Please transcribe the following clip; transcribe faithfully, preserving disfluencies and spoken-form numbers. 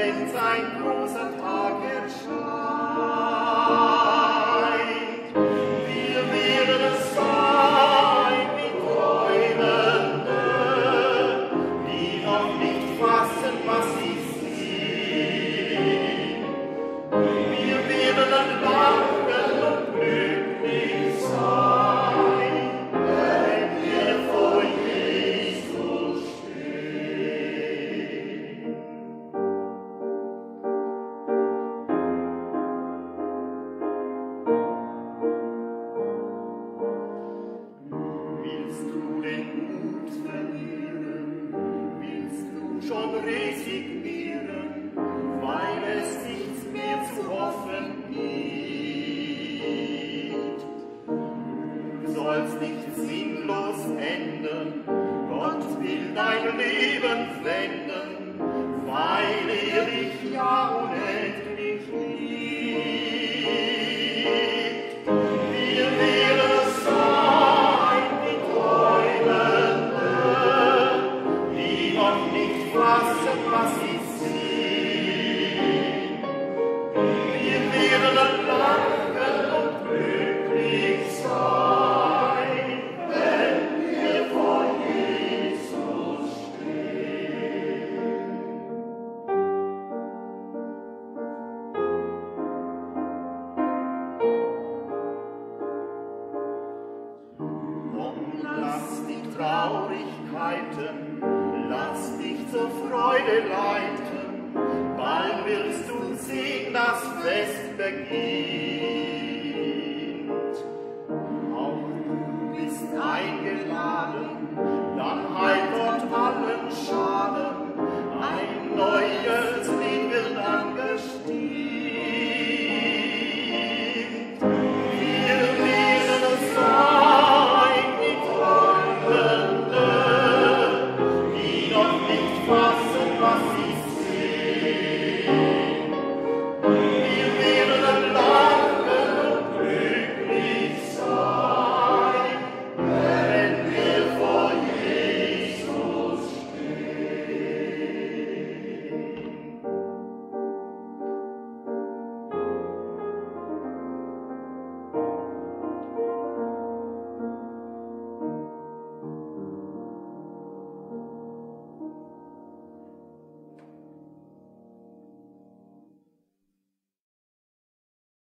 wenn sein großer Tag erscheint. Wir werden es sein wie Träumende, die noch nicht fassen, was sie sehen. Wir werden dann lachen und glücklich sein. Resignieren, weil es nichts mehr zu hoffen gibt. Du sollst nicht sinnlos enden, Gott will dein Leben flenden, weil er dich ja unendlich liebt. Wir werden es sein, die Träumenden, die noch nicht fassen, was sie sehen. Wir werden dann lachen und glücklich sein, wenn wir vor Jesus stehen. Und lass die Traurigkeiten, lass dich zur Freude leiten, bald wirst du sehen, das Fest beginnt. Auch du bist eingeladen, dann heilt Gott allen Schaden, ein neues Leben wird angestimmt. Wir werden es sein, die Träumenden, fassen, was sie